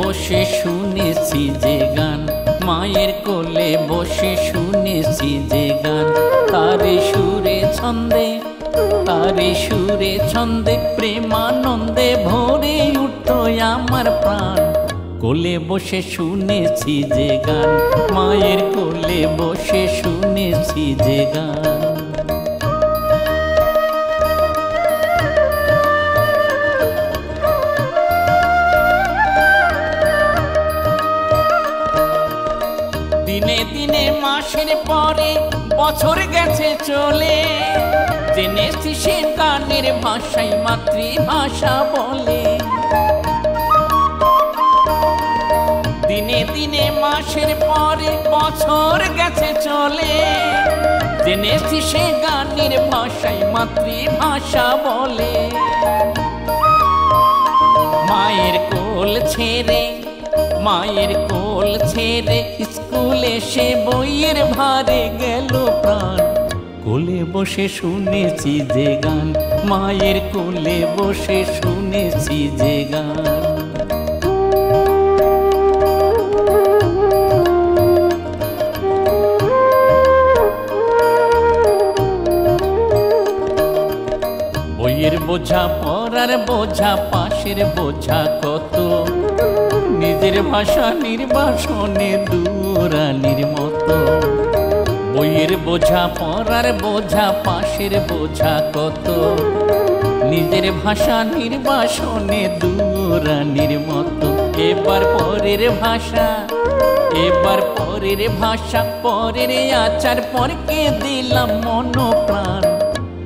বসে শুনেছি যে গান, মায়ের কোলে বসে শুনেছি যে গান, তারে সুরে ছন্দে, তারে সুরে ছন্দে প্রেমানন্দে ভরে উঠত আমার প্রাণ। কোলে বসে শুনেছি যে গান, মায়ের কোলে বসে শুনেছি যে গান। দিনে দিনে মাসের পরে বছর গেছে চলে, জেনেছি সে গানের ভাষায় মাতৃভাষা বলে। দিনে দিনে মাসের পরে বছর গেছে চলে, জেনেছি সে গানের ভাষায় মাতৃভাষা বলে। মায়ের কোল ছেড়ে, মায়ের কোল ছেড়ে স্কুলে সে বইয়ের ভারে গেল প্রাণ। কোলে বসে শুনেছি যে গান, মায়ের কোলে বসে শুনেছি যে গান। বইয়ের বোঝা, পড়ার বোঝা, পাশের বোঝা কত, নিজের ভাষা নির্বাসনে দুরানির মতো। বইয়ের বোঝা, পড়ার বোঝা, পাশের বোঝা কত, নিজের ভাষা নির্বাসনে দুরানির মতো। এবার পরের ভাষা, এবার পরের ভাষা, পরের আচার, পরকে দিলাম মনপ্রাণ।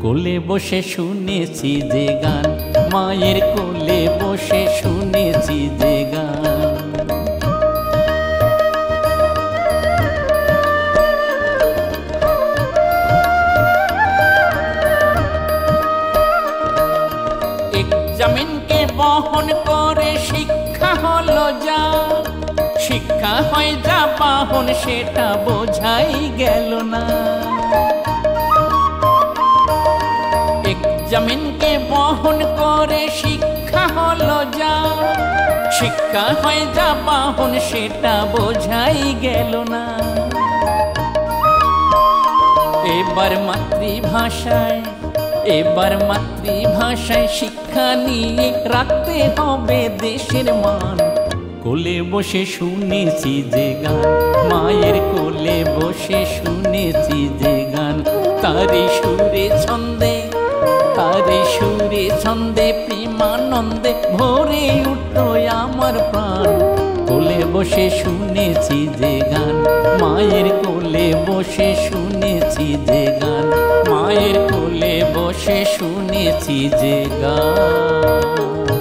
কোলে বসে শুনেছি যে গান, মায়ের কোলে বসে শুনেছি যে গান। এক্সামিনকে বহন করে শিক্ষা হলো যা, শিক্ষা হয় যা বাহন, সেটা বোঝাই গেল না। জমিনকে বহন করে শিক্ষা হলো যা, শিক্ষা হয় যা বাহন, সেটা বোঝাই গেল না। এবার মাতৃভাষায়, এবার মাতৃভাষায় শিক্ষা নিয়ে রাখতে হবে দেশের মান। কোলে বসে শুনেছি যে গান, মায়ের কোলে বসে শুনেছি যে গান, তারি সুরে ছন্দে, তারে সুরে ছন্দে প্রেমানন্দে ভরে উঠত আমার প্রাণ। কোলে বসে শুনেছি যে গান, মায়ের কোলে বসে শুনেছি যে গান, মায়ের কোলে বসে শুনেছি যে গান।